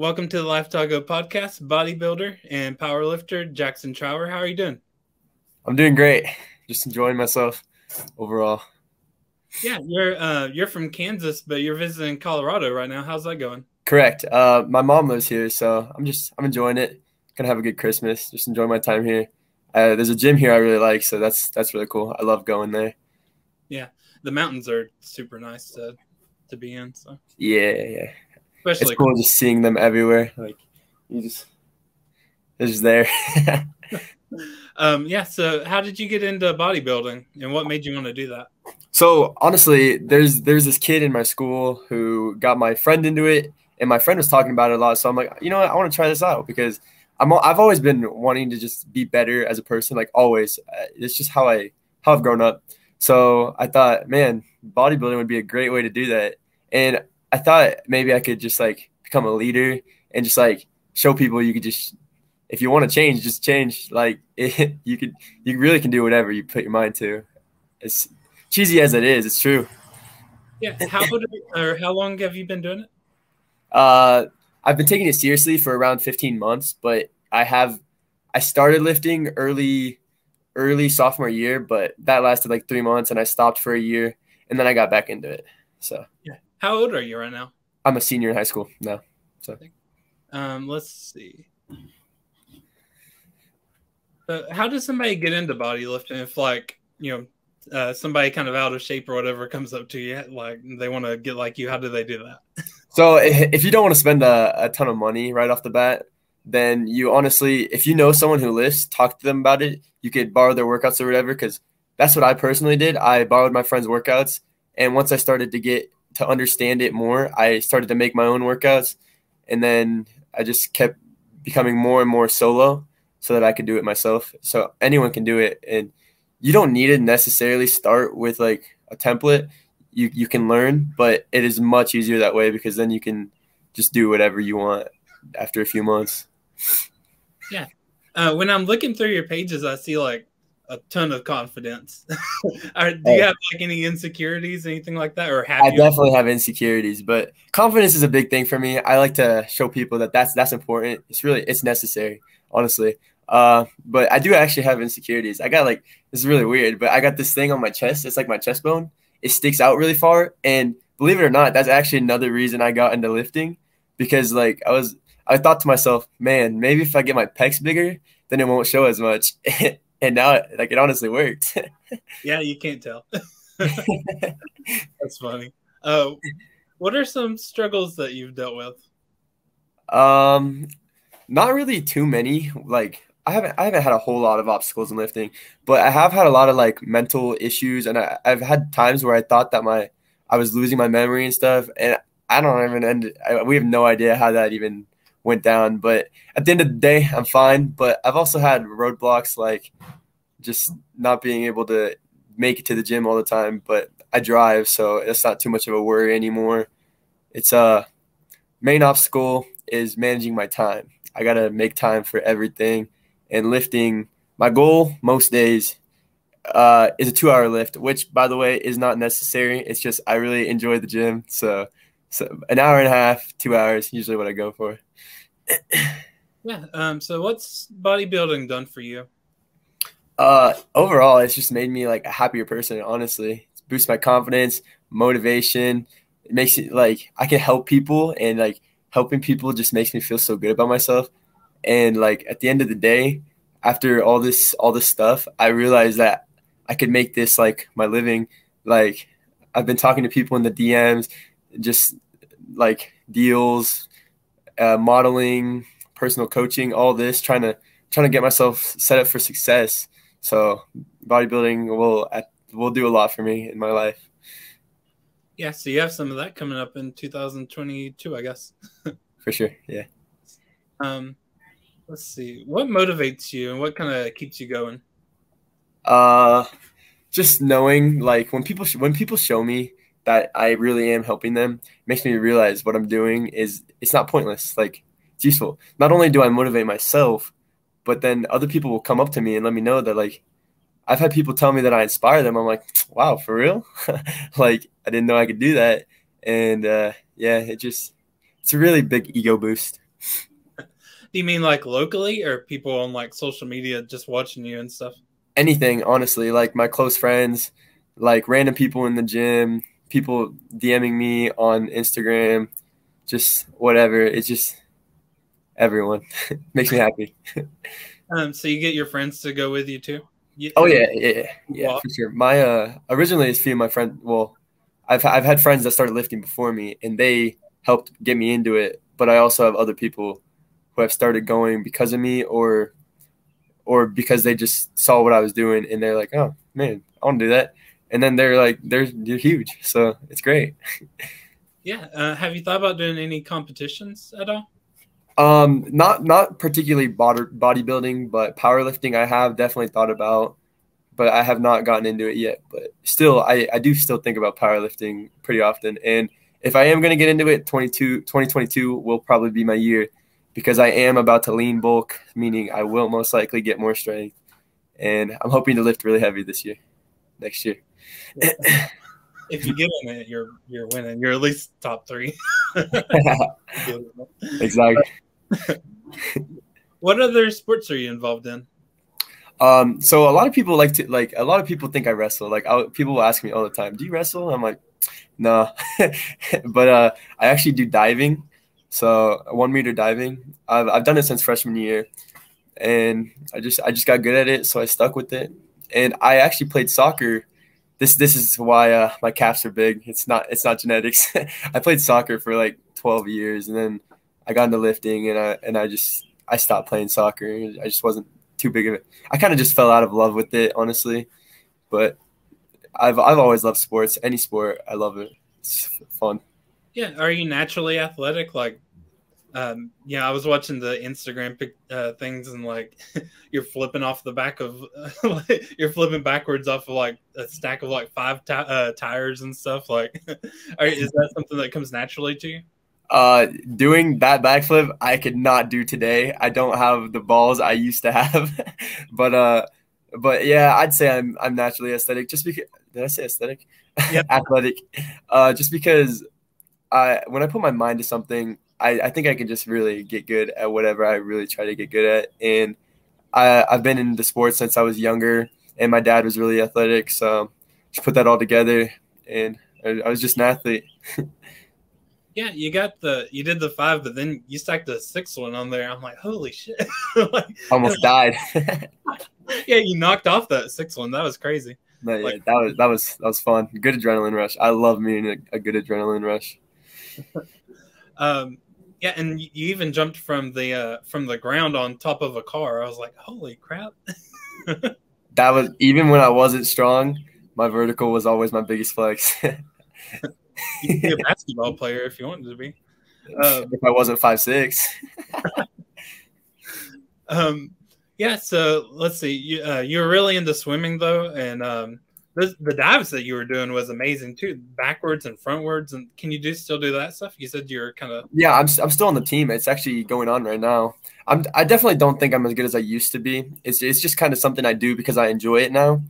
Welcome to the Life Talk Go podcast, bodybuilder and powerlifter Jaxon Trower. How are you doing? I'm doing great. Just enjoying myself overall. Yeah, you're from Kansas, but you're visiting Colorado right now. How's that going? Correct. My mom lives here, so I'm enjoying it. Gonna have a good Christmas. Just enjoy my time here. There's a gym here I really like, so that's really cool. I love going there. Yeah, the mountains are super nice to be in. So yeah. Especially it's cool just seeing them everywhere. Like you just, they're just there. Yeah. So how did you get into bodybuilding and what made you want to do that? So honestly, there's this kid in my school who got my friend into it, and my friend was talking about it a lot. So I'm like, you know what? I want to try this out because I've always been wanting to just be better as a person. Like always, it's just how I've grown up. So I thought, man, bodybuilding would be a great way to do that. And I thought maybe I could just like become a leader and just like show people you could just, if you want to change, just change. Like it, you really can do whatever you put your mind to. As cheesy as it is, it's true. Yeah. How long have you been doing it? I've been taking it seriously for around 15 months, but I started lifting early sophomore year, but that lasted like 3 months and I stopped for a year and then I got back into it. So yeah. How old are you right now? I'm a senior in high school now. So, let's see. How does somebody get into bodylifting if, like, you know, somebody kind of out of shape or whatever comes up to you, like they want to get like you? How do they do that? So if you don't want to spend a ton of money right off the bat, then you honestly, if you know someone who lifts, talk to them about it. You could borrow their workouts or whatever, because that's what I personally did. I borrowed my friend's workouts, and once I started to get to understand it more, I started to make my own workouts, and then I just kept becoming more and more solo so that I could do it myself. So anyone can do it, and you don't need to necessarily start with like a template. You can learn, but it is much easier that way because then you can just do whatever you want after a few months. Yeah. When I'm looking through your pages, I see like a ton of confidence. Do you have like any insecurities, anything like that, or have you? I definitely have insecurities, but confidence is a big thing for me. I like to show people that that's important. It's necessary, honestly. But I do actually have insecurities. I got like, this is really weird, but I got this thing on my chest. It's like my chest bone. It sticks out really far, and believe it or not, that's actually another reason I got into lifting, because like I thought to myself, man, maybe if I get my pecs bigger, then it won't show as much. And now, it honestly worked. Yeah, you can't tell. That's funny. What are some struggles that you've dealt with? Not really too many. Like, I haven't had a whole lot of obstacles in lifting, but I have had a lot of like mental issues, and I've had times where I thought that I was losing my memory and stuff, and I don't even we have no idea how that even went down, but at the end of the day, I'm fine. But I've also had roadblocks, like just not being able to make it to the gym all the time, but I drive, so it's not too much of a worry anymore. It's main obstacle is managing my time. I got to make time for everything, and lifting, my goal most days is a 2-hour lift, which by the way is not necessary. It's just, I really enjoy the gym. So an hour and a half, 2 hours, usually what I go for. Yeah. So what's bodybuilding done for you? Overall, it's just made me like a happier person, honestly. It boosts my confidence, motivation. It makes it like I can help people, and like helping people just makes me feel so good about myself. And like at the end of the day, after all this stuff, I realized that I could make this like my living. Like I've been talking to people in the DMs, just like deals, modeling, personal coaching, all this, trying to get myself set up for success. So bodybuilding will do a lot for me in my life. Yeah. So you have some of that coming up in 2022, I guess. For sure. Yeah. Let's see. What motivates you and what kind of keeps you going? Just knowing like when people show me that I really am helping them, it makes me realize what I'm doing is, it's not pointless. Like it's useful. Not only do I motivate myself, but then other people will come up to me and let me know that like, I've had people tell me that I inspire them. I'm like, wow, for real? Like I didn't know I could do that. And yeah, it's a really big ego boost. Do you mean like locally or people on like social media just watching you and stuff? Anything, honestly, like my close friends, like random people in the gym, people DMing me on Instagram, just whatever. It's just everyone. Makes me happy. So you get your friends to go with you too? Oh yeah, for sure. My originally it's a few of my friends. Well, I've had friends that started lifting before me, and they helped get me into it. But I also have other people who have started going because of me, or because they just saw what I was doing, and they're like, "Oh man, I want to do that." And then they're like, "They're huge," so it's great. Yeah. Have you thought about doing any competitions at all? Not particularly bodybuilding, but powerlifting I have definitely thought about, but I have not gotten into it yet. But still, I do still think about powerlifting pretty often. And if I am going to get into it, 2022 will probably be my year, because I am about to lean bulk, meaning I will most likely get more strength. And I'm hoping to lift really heavy this year, next year. If you get in it, you're winning. You're at least top 3. Exactly. What other sports are you involved in? So a lot of people a lot of people think I wrestle. Like people will ask me all the time, "Do you wrestle?" I'm like, "No." But I actually do diving. So 1-meter diving. I've done it since freshman year, and I just got good at it, so I stuck with it. And I actually played soccer. This is why my calves are big. It's not genetics. I played soccer for like 12 years, and then I got into lifting, and I stopped playing soccer. I just wasn't too big of it. I kind of just fell out of love with it, honestly. But I've always loved sports. Any sport, I love it. It's fun. Yeah. Are you naturally athletic? Like, yeah, I was watching the Instagram things, and like you're flipping off the back of you're flipping backwards off of like a stack of like 5 tires and stuff. Like, is that something that comes naturally to you? Doing that backflip, I could not do today. I don't have the balls I used to have, but yeah, I'd say I'm naturally aesthetic. Just because, did I say aesthetic? Yeah. Athletic. Just because when I put my mind to something, I think I can just really get good at whatever I really try to get good at. And I've been into sports since I was younger, and my dad was really athletic. So just put that all together, and I was just an athlete. Yeah, you did the 5, but then you stacked the 6th one on there. I'm like, holy shit. Like, almost died. Yeah, you knocked off that 6th one. That was crazy. But like, yeah, that was fun. Good adrenaline rush. I love me a good adrenaline rush. Yeah, and you even jumped from the ground on top of a car. I was like, "Holy crap!" That was even when I wasn't strong. My vertical was always my biggest flex. You could be a basketball player if you wanted to be. If I wasn't 5'6". Yeah. So let's see. You were really into swimming though, and the dives that you were doing was amazing too, backwards and frontwards. And can you still do that stuff? You said you're kind of. Yeah, I'm still on the team. It's actually going on right now. I definitely don't think I'm as good as I used to be. It's just kind of something I do because I enjoy it now.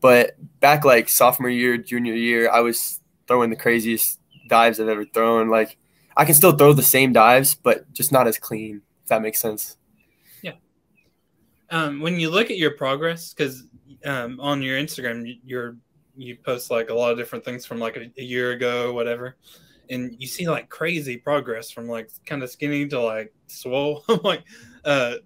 But back like sophomore year, junior year, I was throwing the craziest dives I've ever thrown. Like I can still throw the same dives, but just not as clean. If that makes sense. When you look at your progress, because on your Instagram, you post like a lot of different things from like a year ago, whatever, and you see like crazy progress from like kind of skinny to like swole. I'm like,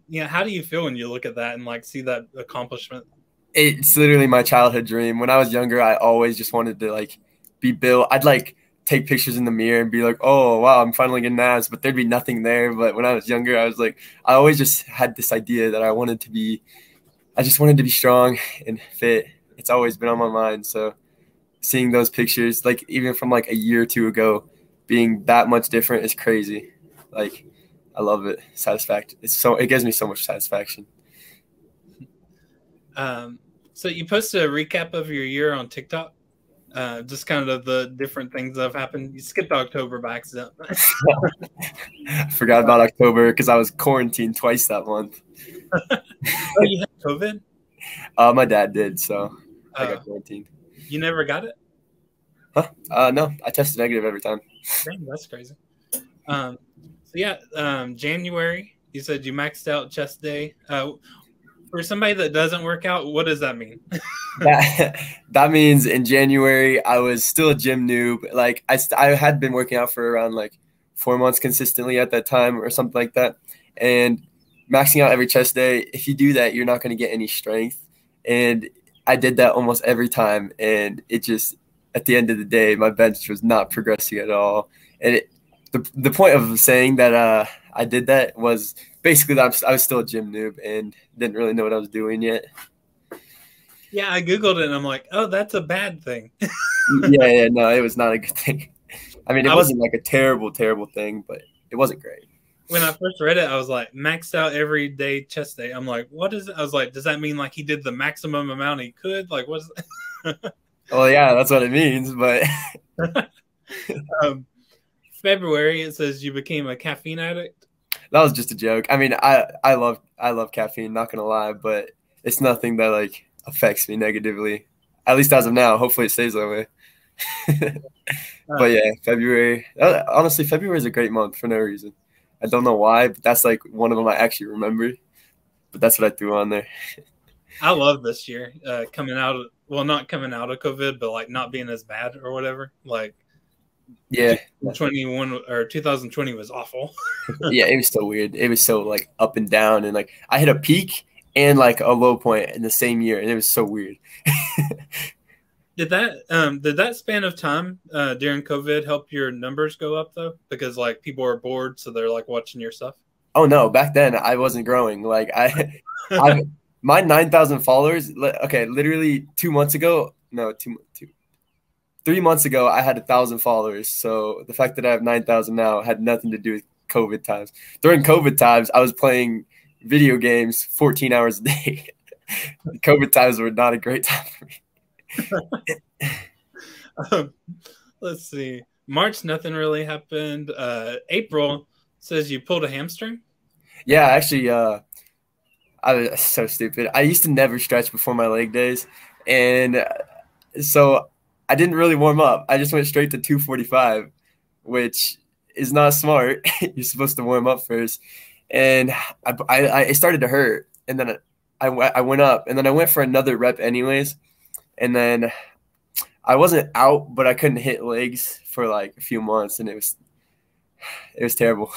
yeah, how do you feel when you look at that and like see that accomplishment? It's literally my childhood dream. When I was younger, I always just wanted to like be built. I'd like take pictures in the mirror and be like, "Oh, wow, I'm finally getting abs," but there'd be nothing there. But when I was younger, I was like, I always just had this idea that I just wanted to be strong and fit. It's always been on my mind. So seeing those pictures, like even from like a year or two ago, being that much different is crazy. Like, I love it. Satisfaction. It gives me so much satisfaction. So you posted a recap of your year on TikTok. Just kind of the different things that have happened. You skipped October by accident. I forgot about October because I was quarantined twice that month. Oh, you had COVID? My dad did, so I got quarantined. You never got it? Huh? No, I tested negative every time. Dang, that's crazy. So yeah, January, you said you maxed out chest day. For somebody that doesn't work out, what does that mean? that means in January, I was still a gym noob. Like I had been working out for around like 4 months consistently at that time or something like that. And maxing out every chest day, if you do that, you're not going to get any strength. And I did that almost every time. And it just, at the end of the day, my bench was not progressing at all. And the point of saying that I did that was basically that I was still a gym noob and didn't really know what I was doing yet. Yeah, I Googled it, and I'm like, oh, that's a bad thing. yeah, no, it was not a good thing. I mean, it wasn't like a terrible, terrible thing, but it wasn't great. When I first read it, I was like, maxed out every day chest day. I'm like, what is it? I was like, does that mean like he did the maximum amount he could? Like, what's that? Well, yeah, that's what it means, but. February, it says you became a caffeine addict. That was just a joke. I mean, I love caffeine, not gonna lie, but it's nothing that like affects me negatively, at least as of now. Hopefully, it stays that way. But yeah, February. Honestly, February is a great month for no reason. I don't know why, but that's like one of them I actually remember. But that's what I threw on there. I love this year coming out of, well, not coming out of COVID, but like not being as bad or whatever. Like, yeah, 2020 was awful. Yeah, it was so weird. It was so like up and down, and like I hit a peak and like a low point in the same year, and it was so weird. Did that span of time during COVID help your numbers go up though? Because like people are bored, so they're like watching your stuff. Oh no, back then I wasn't growing. Like my 9,000 followers. Okay, literally 2 months ago. No, 3 months ago, I had 1,000 followers. So the fact that I have 9,000 now had nothing to do with COVID times. During COVID times, I was playing video games 14 hours a day. COVID times were not a great time for me. Let's see. March, nothing really happened. April says you pulled a hamstring. Yeah, actually, I was so stupid. I used to never stretch before my leg days. And so I didn't really warm up. I just went straight to 245, which is not smart. You're supposed to warm up first. And I started to hurt. And then I went up. And then I went for another rep anyways. And then I wasn't out, but I couldn't hit legs for like a few months. And it was terrible.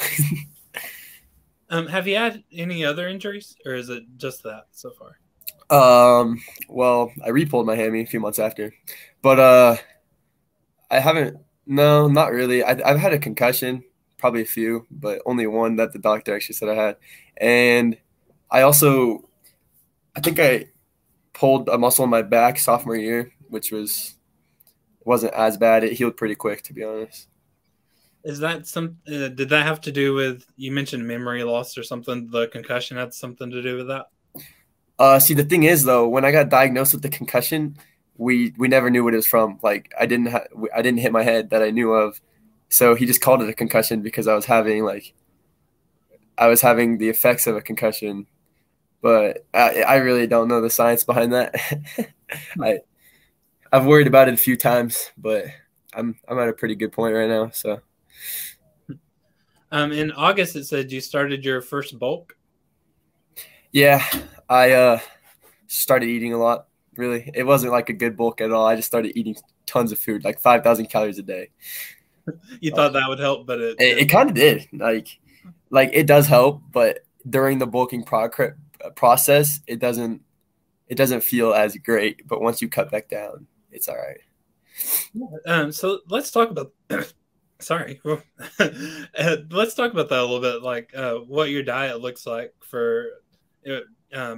Have you had any other injuries? Or is it just that so far? Well, I re-pulled my hammy a few months after, but I haven't. No, not really. I've had a concussion, probably a few, but only one that the doctor actually said I had. And I also, I think I pulled a muscle in my back sophomore year, which wasn't as bad. It healed pretty quick, to be honest. Is that did that have to do with, you mentioned memory loss or something? The concussion had something to do with that? See, the thing is, though, when I got diagnosed with the concussion, we never knew what it was from. Like, I didn't hit my head that I knew of, so he just called it a concussion because I was having the effects of a concussion. But I really don't know the science behind that. I've worried about it a few times, but I'm at a pretty good point right now. So, in August, it said you started your first bulk. Yeah. I started eating a lot, really. It wasn't like a good bulk at all. I just started eating tons of food, like 5,000 calories a day. You thought that would help, but it kind of did. Like it does help, but during the bulking process, it doesn't feel as great. But once you cut back down, it's all right. So let's talk about sorry. Let's talk about that a little bit, like what your diet looks like for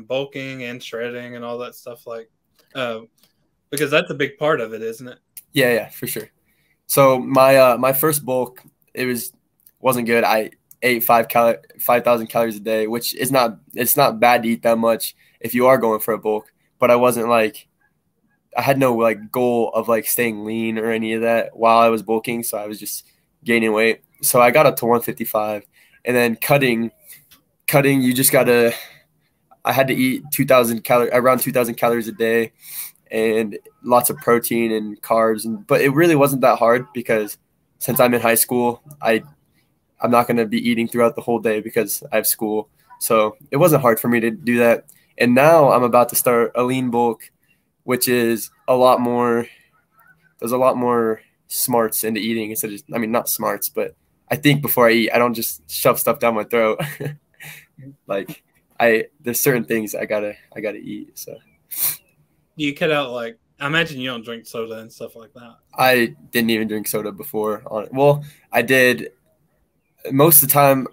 bulking and shredding and all that stuff, like because that's a big part of it, isn't it? Yeah, for sure. So my first bulk, wasn't good. I ate 5,000 calories a day, which is not, it's not bad to eat that much if you are going for a bulk, but I wasn't like, I had no like goal of like staying lean or any of that while I was bulking, so I was just gaining weight. So I got up to 155, and then cutting you just gotta, I had to eat 2,000 calories, around 2,000 calories a day, and lots of protein and carbs. But it really wasn't that hard because since I'm in high school, I I'm not going to be eating throughout the whole day because I have school. So it wasn't hard for me to do that. And now I'm about to start a lean bulk, which is a lot more, there's a lot more smarts into eating instead of just, I mean, not smarts, but I think before I eat, I don't just shove stuff down my throat. Like there's certain things I gotta eat. So you cut out, like, I imagine you don't drink soda and stuff like that. I didn't even drink soda before. Well, I did most of the time.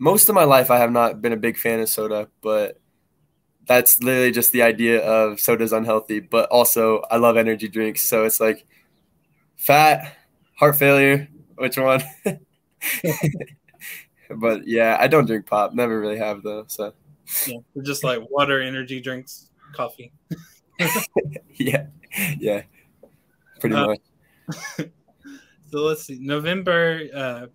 Most of my life, I have not been a big fan of soda, but that's literally just the idea of soda's unhealthy. But also, I love energy drinks, so it's like fat, heart failure, which one? But yeah, I don't drink pop. Never really have though. So yeah, they're just like water, energy drinks, coffee. Yeah, yeah, pretty much. So let's see, September,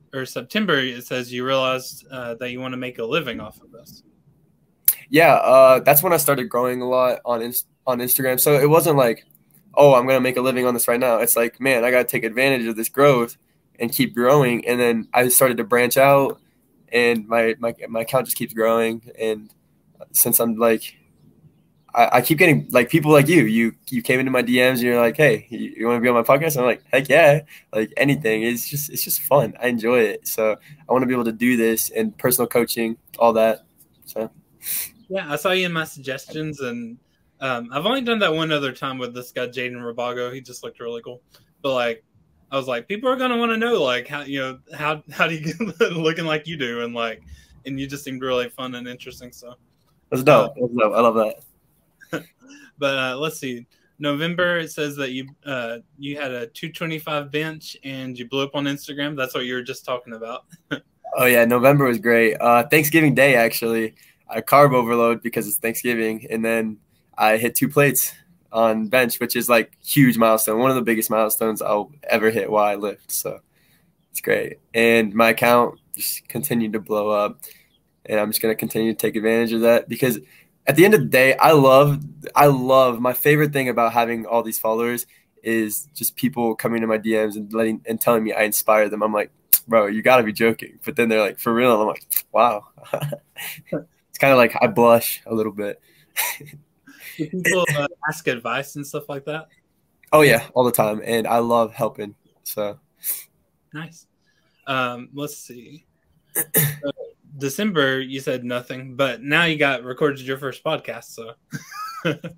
it says you realized that you want to make a living off of this. Yeah, that's when I started growing a lot on Instagram. So it wasn't like, oh, I'm going to make a living on this right now. It's like, man, I got to take advantage of this growth and keep growing. And then I started to branch out, and my account just keeps growing. And since I'm like, I keep getting like people like you came into my DMs and you're like, hey, you want to be on my podcast? And I'm like, heck yeah, like anything. It's just fun. I enjoy it. So I want to be able to do this and personal coaching, all that. So yeah, I saw you in my suggestions, and I've only done that one other time with this guy, Jaden Robago. He just looked really cool. But like, I was like, people are going to want to know, like, how, you know, how do you get looking like you do? And like, and you just seemed really fun and interesting. So that's dope. That's dope. I love that. But let's see. November, it says that you had a 225 bench and you blew up on Instagram. That's what you were just talking about. Oh, yeah. November was great. Thanksgiving Day, actually, I carb overload because it's Thanksgiving. And then I hit 2 plates on bench, which is like huge milestone. One of the biggest milestones I'll ever hit while I lift. So it's great. And my account just continued to blow up. And I'm just going to continue to take advantage of that because – at the end of the day, I love my favorite thing about having all these followers is just people coming to my DMs and telling me I inspire them. I'm like, bro, you gotta be joking. But then they're like, for real. And I'm like, wow. It's kind of like I blush a little bit. Do people ask advice and stuff like that? Oh yeah, all the time, and I love helping. So nice. Let's see. December, you said nothing, but now you got recorded your first podcast. So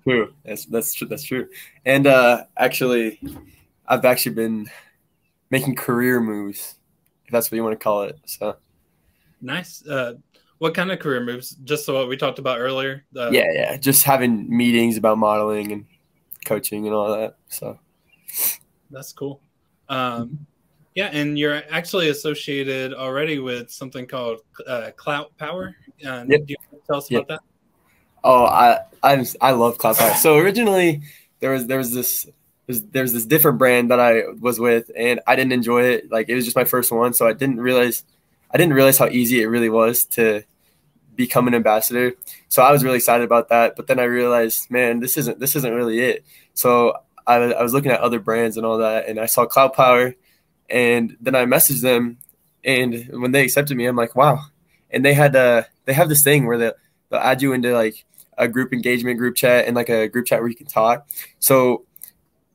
true, that's true. And actually, I've actually been making career moves, if that's what you want to call it. So nice. What kind of career moves? Just so what we talked about earlier. Yeah, just having meetings about modeling and coaching and all that. So that's cool. Yeah, and you're actually associated already with something called Clout Power. Yep. Do you want to tell us about that? Oh, I love Clout Power. So originally there was this different brand that I was with, and I didn't enjoy it. Like, it was just my first one, so I didn't realize how easy it really was to become an ambassador. So I was really excited about that, but then I realized, man, this isn't really it. So I was looking at other brands and all that, and I saw Clout Power. And then I messaged them, and when they accepted me, I'm like, wow. And they have this thing where they'll add you into like a group engagement group chat, and like a group chat where you can talk. So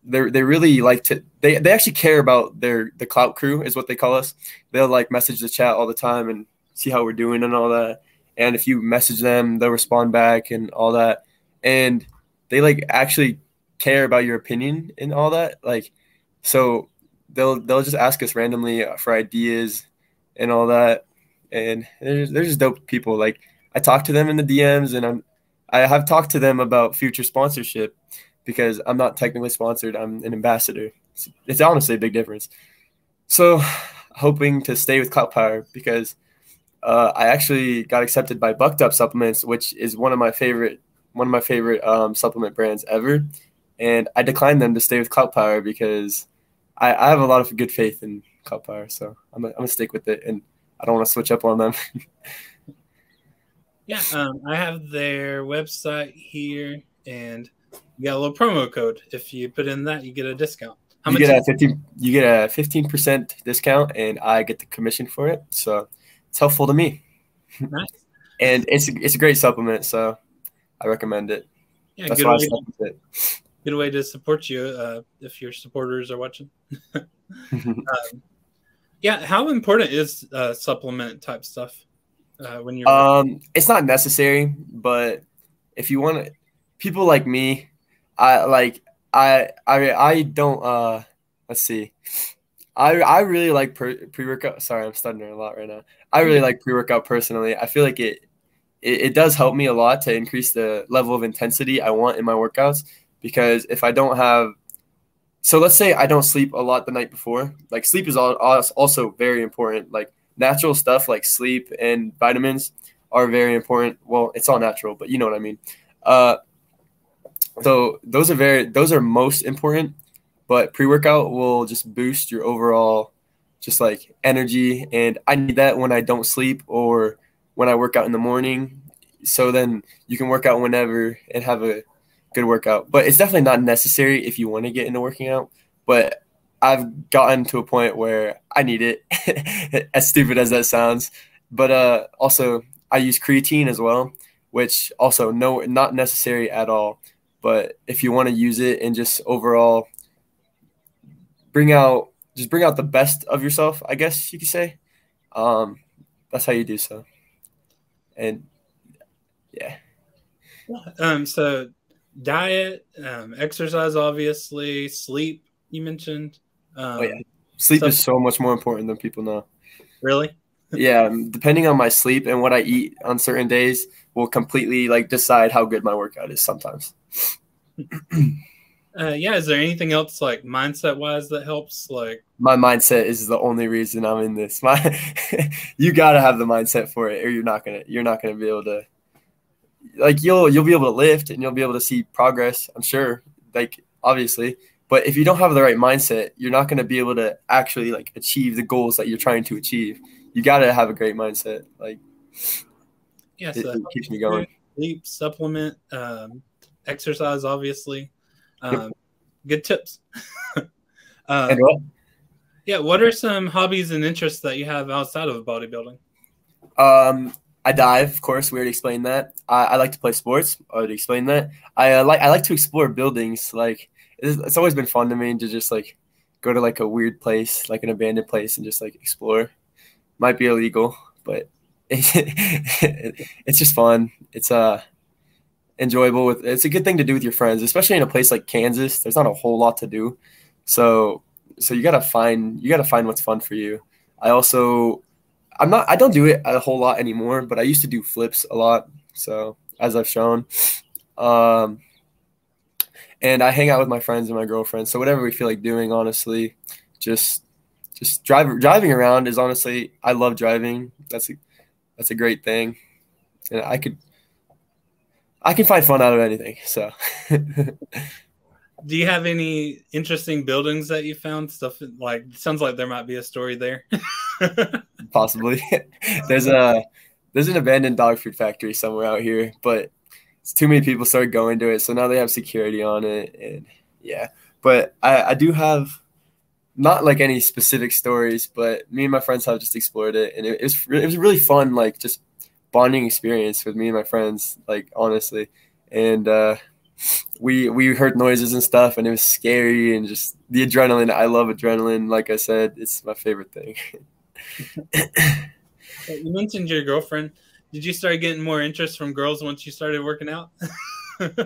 they really like to, they actually care about the Clout crew is what they call us. They'll like message the chat all the time and see how we're doing and all that. And if you message them, they'll respond back and all that. And they like actually care about your opinion and all that. Like, so they'll just ask us randomly for ideas and all that, and they're just dope people. Like, I talk to them in the DMs, and I have talked to them about future sponsorship because I'm not technically sponsored. I'm an ambassador. It's honestly a big difference. So hoping to stay with Clout Power because I actually got accepted by Bucked Up Supplements, which is one of my favorite supplement brands ever, and I declined them to stay with Clout Power because I have a lot of good faith in Clout Power, so I'm going to stick with it, and I don't want to switch up on them. Yeah, I have their website here, and you got a little promo code. If you put in that, you get a discount. You get a 15% discount, and I get the commission for it. So it's helpful to me. Nice. And it's a great supplement, so I recommend it. Yeah, that's why I stuck with it. Good way to support you if your supporters are watching. Yeah, how important is supplement type stuff when you're? It's not necessary, but if you want to, people like me, I don't. Let's see. I really like pre-workout. Sorry, I'm stuttering a lot right now. I really like pre-workout personally. I feel like it does help me a lot to increase the level of intensity I want in my workouts, because if I don't have, so let's say I don't sleep a lot the night before. Like sleep is also very important. Like natural stuff like sleep and vitamins are very important. Well, it's all natural, but you know what I mean. So those are most important. But pre-workout will just boost your overall just like energy. And I need that when I don't sleep or when I work out in the morning. So then you can work out whenever and have a good workout. But it's definitely not necessary if you want to get into working out. But I've gotten to a point where I need it, as stupid as that sounds. But also I use creatine as well, which also not necessary at all. But if you want to use it and just overall – bring out the best of yourself, I guess you could say. That's how you do so. And yeah. So diet, exercise, obviously, sleep you mentioned. Oh, yeah. Sleep is so much more important than people know. Really? Yeah. Depending on my sleep and what I eat on certain days will completely like decide how good my workout is sometimes. Yeah, is there anything else like mindset wise that helps? Like my mindset is the only reason I'm in this. You gotta have the mindset for it, or you're not gonna be able to. Like you'll be able to lift and you'll be able to see progress, I'm sure. Like obviously, but if you don't have the right mindset, you're not gonna be able to actually like achieve the goals that you're trying to achieve. You gotta have a great mindset. Like yeah, so it keeps me going. Sleep, supplement, exercise, obviously. Good tips. Yeah, what are some hobbies and interests that you have outside of bodybuilding? I dive, of course. We already explained that. I like to play sports. I already explained that. I like to explore buildings. Like it's always been fun to me to just like go to like a weird place, like an abandoned place, and just like explore. Might be illegal, but it's just fun. It's enjoyable. It's a good thing to do with your friends, especially in a place like Kansas. There's not a whole lot to do, so you gotta find what's fun for you. I don't do it a whole lot anymore, but I used to do flips a lot, so as I've shown, and I hang out with my friends and my girlfriend, so whatever we feel like doing, honestly. Just driving around is honestly, I love driving. That's a great thing, and I can find fun out of anything. So, do you have any interesting buildings that you found? Stuff like, sounds like there might be a story there. Possibly. There's an abandoned dog food factory somewhere out here, but it's too many people started going to it, so now they have security on it, and yeah. But I do have not like any specific stories, but me and my friends have just explored it, and it was really fun. Like just bonding experience with me and my friends, like honestly, and we heard noises and stuff, and it was scary, and just the adrenaline. I love adrenaline. Like I said, it's my favorite thing. You mentioned your girlfriend. Did you start getting more interest from girls once you started working out? That's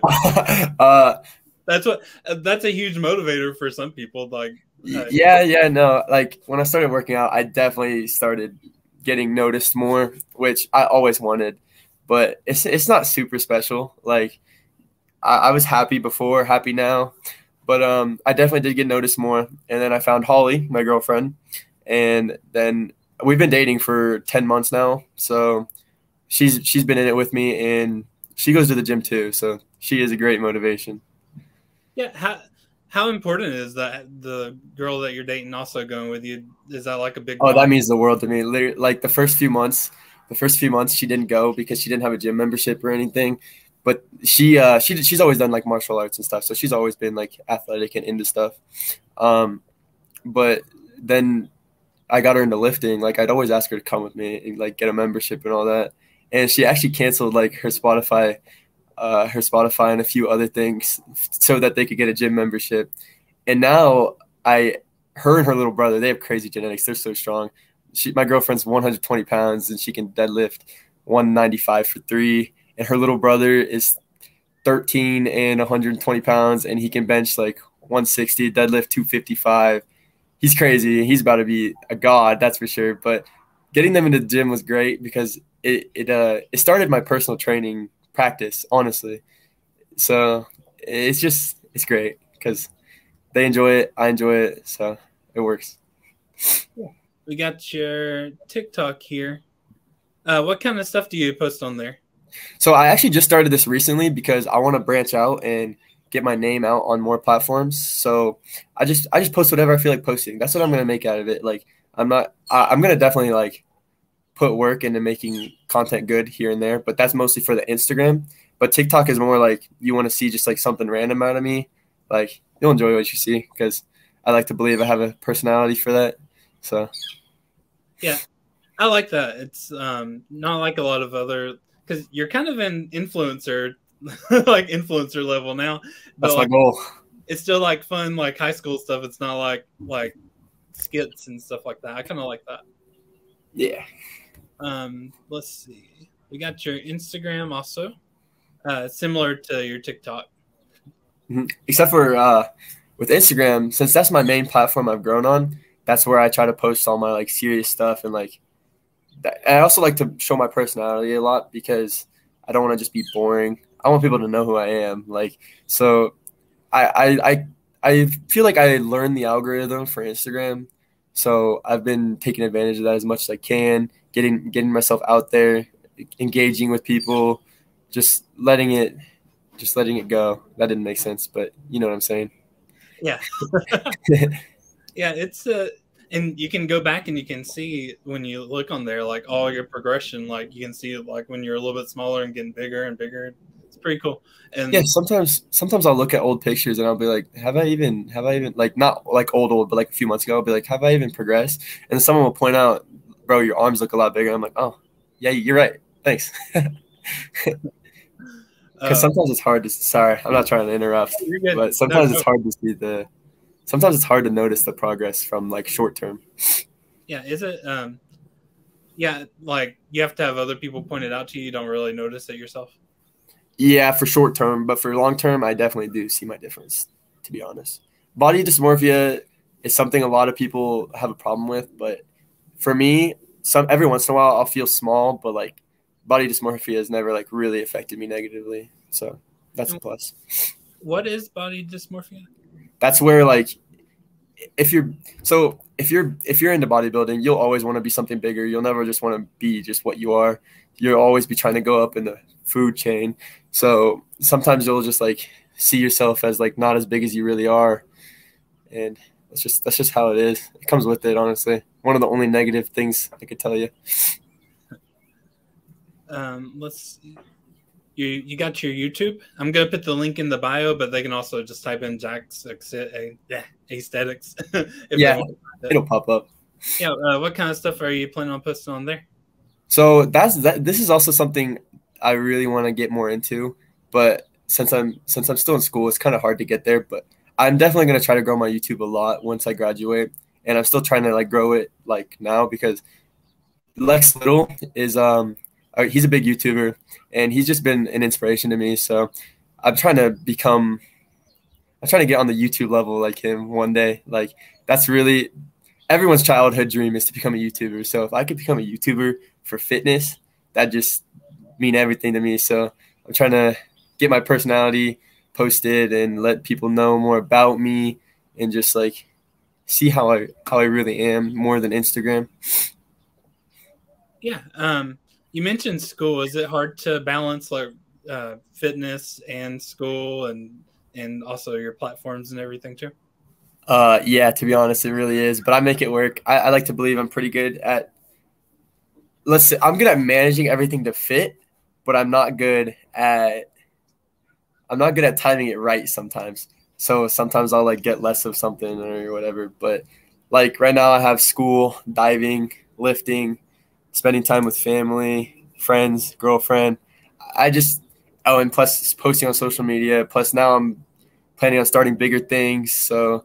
a huge motivator for some people. Like yeah, no. Like when I started working out, I definitely started getting noticed more, which I always wanted, but it's not super special. Like I was happy before, happy now, but I definitely did get noticed more. And then I found Holly, my girlfriend, and then we've been dating for 10 months now. So she's been in it with me, and she goes to the gym too. So she is a great motivation. Yeah. How important is that the girl that you're dating also going with you? Is that like a big problem? Oh, that means the world to me. Literally, like the first few months she didn't go because she didn't have a gym membership or anything. But she's always done like martial arts and stuff, so she's always been like athletic and into stuff. But then I got her into lifting. Like, I'd always ask her to come with me and like get a membership and all that. And she actually canceled like her Spotify and a few other things so that they could get a gym membership. And now her and her little brother, they have crazy genetics. They're so strong. My girlfriend's 120 pounds and she can deadlift 195 for 3. And her little brother is 13 and 120 pounds and he can bench like 160, deadlift 255. He's crazy. He's about to be a god, that's for sure. But getting them into the gym was great because it started my personal training practice, honestly. So it's great because they enjoy it, I enjoy it, so it works. Yeah. We got your TikTok here. What kind of stuff do you post on there? So I actually just started this recently because I want to branch out and get my name out on more platforms. So I just post whatever I feel like posting. That's what I'm going to make out of it. Like I'm going to definitely like put work into making content good here and there, but that's mostly for the Instagram. But TikTok is more like you want to see just like something random out of me. Like you'll enjoy what you see because I like to believe I have a personality for that. So yeah, I like that. It's not like a lot of other, because you're kind of an influencer, like influencer level now. But that's like, my goal. It's still like fun, like high school stuff. It's not like skits and stuff like that. I kind of like that. Yeah. Let's see. We got your Instagram also, similar to your TikTok. Mm-hmm. Except for with Instagram, since that's my main platform I've grown on, that's where I try to post all my like serious stuff and like. I also like to show my personality a lot because I don't want to just be boring. I want people to know who I am. Like, so I feel like I learned the algorithm for Instagram. So I've been taking advantage of that as much as I can, getting myself out there, engaging with people, just letting it go. That didn't make sense, but you know what I'm saying? Yeah. Yeah. It's and you can go back and you can see when you look on there, like all your progression, like you can see like when you're a little bit smaller and getting bigger and bigger. It's pretty cool. And yeah, sometimes I'll look at old pictures and I'll be like, have I even like, not like old, but like a few months ago, I'll be like, have I even progressed? And someone will point out, bro, your arms look a lot bigger. I'm like, oh yeah, you're right. Thanks. Because sometimes it's hard to, sorry, I'm not trying to interrupt, but sometimes it's hard to see the, sometimes it's hard to notice the progress from like short term. Yeah. Is it? Yeah. Like you have to have other people point it out to you. You don't really notice it yourself. Yeah, for short term, but for long term, I definitely do see my difference, to be honest. Body dysmorphia is something a lot of people have a problem with, but for me, every once in a while I'll feel small, but like body dysmorphia has never like really affected me negatively. So that's a plus. What is body dysmorphia? That's where like if you're into bodybuilding, you'll always want to be something bigger. You'll never just want to be just what you are. You'll always be trying to go up in the food chain. So sometimes you'll just like see yourself as like not as big as you really are. And that's just how it is. It comes with it, honestly. One of the only negative things I could tell you. Let's see. You got your YouTube. I'm going to put the link in the bio, but they can also just type in Jaxon Aesthetics. Yeah, it'll pop up. Yeah. What kind of stuff are you planning on posting on there? So this is also something I really want to get more into, but since I'm still in school, it's kind of hard to get there, but I'm definitely going to try to grow my YouTube a lot once I graduate. And I'm still trying to like grow it like now, because Lex Little is, he's a big YouTuber and he's just been an inspiration to me. So I'm trying to get on the YouTube level like him one day. Like that's really everyone's childhood dream is to become a YouTuber. So if I could become a YouTuber for fitness, that'd just mean everything to me. So I'm trying to get my personality posted and let people know more about me and just like see how I really am more than Instagram. Yeah. You mentioned school. Is it hard to balance like fitness and school and also your platforms and everything too? Yeah, to be honest, it really is. But I make it work. I like to believe I'm pretty good at. Let's say I'm good at managing everything to fit, but I'm not good at timing it right sometimes. So sometimes I'll like get less of something or whatever. But like right now I have school, diving, lifting, spending time with family, friends, girlfriend. I just, oh, and plus posting on social media. Plus now I'm planning on starting bigger things. So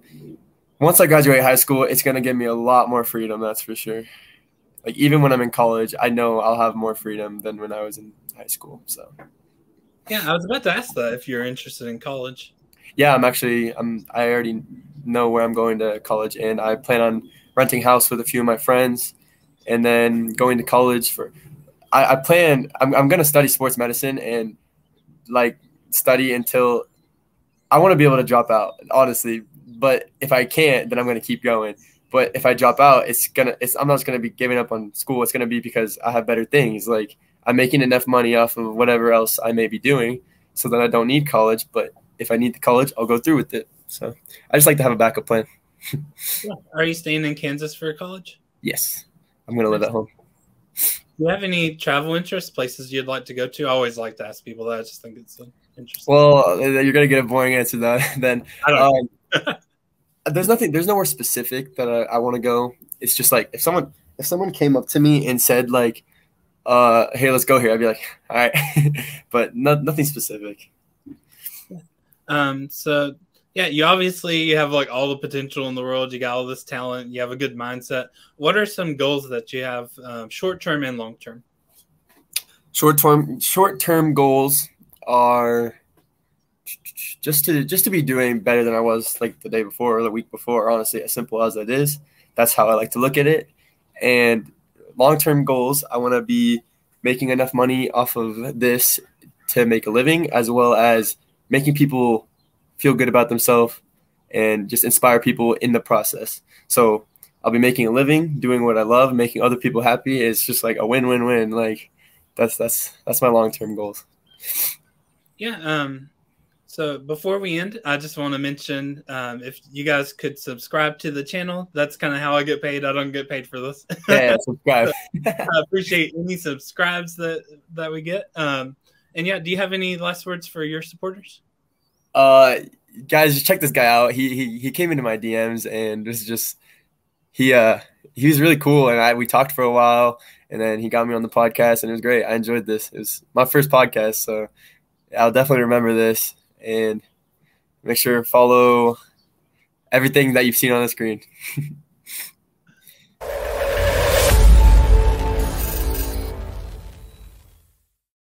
once I graduate high school, it's going to give me a lot more freedom. That's for sure. Like even when I'm in college, I know I'll have more freedom than when I was in high school. So yeah, I was about to ask that if you're interested in college. Yeah, I'm actually, I already know where I'm going to college, and I plan on renting house with a few of my friends and then going to college for, I'm going to study sports medicine and like study until I want to be able to drop out, honestly. But if I can't, then I'm going to keep going. But if I drop out, I'm not just going to be giving up on school. It's going to be because I have better things. Like I'm making enough money off of whatever else I may be doing so that I don't need college. But if I need the college, I'll go through with it. So I just like to have a backup plan. Yeah. Are you staying in Kansas for college? Yes. I'm going to live at home. Do you have any travel interests, places you'd like to go to? I always like to ask people that. I just think it's interesting. Well, you're going to get a boring answer then. I don't know. There's nowhere specific that I want to go. It's just like if someone came up to me and said like, hey, let's go here, I'd be like, all right, but nothing specific. So yeah, you obviously have like all the potential in the world. You got all this talent. You have a good mindset. What are some goals that you have short-term and long-term? Short-term goals are just to be doing better than I was like the day before or the week before, honestly, as simple as it is. That's how I like to look at it. And long-term goals, I want to be making enough money off of this to make a living, as well as making people feel good about themselves and just inspire people in the process. So I'll be making a living, doing what I love, making other people happy. It's just like a win-win-win. Like that's my long-term goals. Yeah. So before we end, I just want to mention if you guys could subscribe to the channel. That's kind of how I get paid. I don't get paid for this. Yeah, subscribe. So, I appreciate any subscribes that we get. And yeah, do you have any last words for your supporters? Guys, just check this guy out. He came into my DMs and was just he was really cool, and we talked for a while, and then he got me on the podcast, and it was great. I enjoyed this. It was my first podcast, so I'll definitely remember this. And make sure to follow everything that you've seen on the screen.